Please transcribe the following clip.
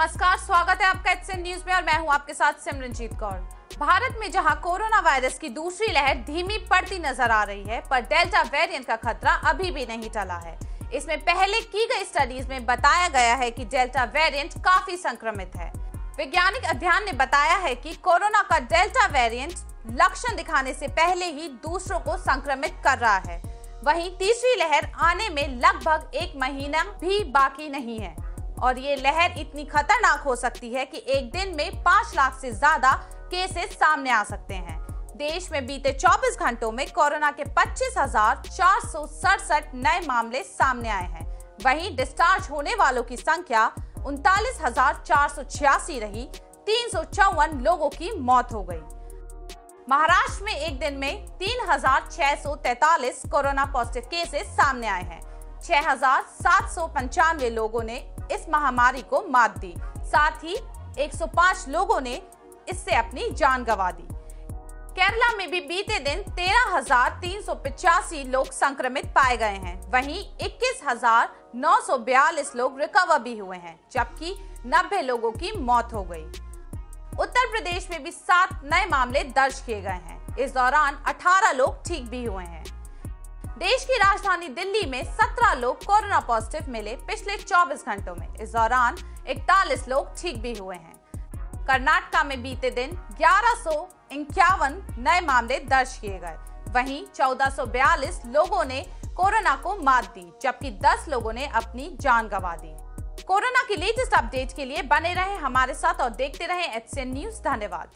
नमस्कार, स्वागत है आपका एचसीएन न्यूज में और मैं हूं आपके साथ सिमरनजीत कौर। भारत में जहां कोरोना वायरस की दूसरी लहर धीमी पड़ती नजर आ रही है, पर डेल्टा वेरिएंट का खतरा अभी भी नहीं टला है। इसमें पहले की गई स्टडीज में बताया गया है कि डेल्टा वेरिएंट काफी संक्रमित है। वैज्ञानिक अध्ययन ने बताया है कि कोरोना का डेल्टा वेरिएंट लक्षण दिखाने से पहले ही दूसरों को संक्रमित कर रहा है। वहीं तीसरी लहर आने में लगभग एक महीना भी बाकी नहीं है और ये लहर इतनी खतरनाक हो सकती है कि एक दिन में 5 लाख से ज्यादा केसेस सामने आ सकते हैं। देश में बीते 24 घंटों में कोरोना के 25,467 नए मामले सामने आए हैं। वहीं डिस्चार्ज होने वालों की संख्या 39,486 रही, 354 लोगों की मौत हो गई। महाराष्ट्र में एक दिन में 3,643 कोरोना पॉजिटिव केसेस सामने आए हैं। 6,795 लोगों ने इस महामारी को मात दी, साथ ही 105 लोगों ने इससे अपनी जान गंवा दी। केरला में भी बीते दिन 13,385 लोग संक्रमित पाए गए हैं। वहीं 21,942 लोग रिकवर भी हुए हैं, जबकि 90 लोगों की मौत हो गई। उत्तर प्रदेश में भी 7 नए मामले दर्ज किए गए हैं। इस दौरान 18 लोग ठीक भी हुए हैं। देश की राजधानी दिल्ली में 17 लोग कोरोना पॉजिटिव मिले पिछले 24 घंटों में। इस दौरान 41 लोग ठीक भी हुए हैं। कर्नाटका में बीते दिन 1151 नए मामले दर्ज किए गए। वहीं 1442 लोगों ने कोरोना को मात दी, जबकि 10 लोगों ने अपनी जान गंवा दी। कोरोना की लेटेस्ट अपडेट के लिए बने रहे हमारे साथ और देखते रहे एचसीएन न्यूज। धन्यवाद।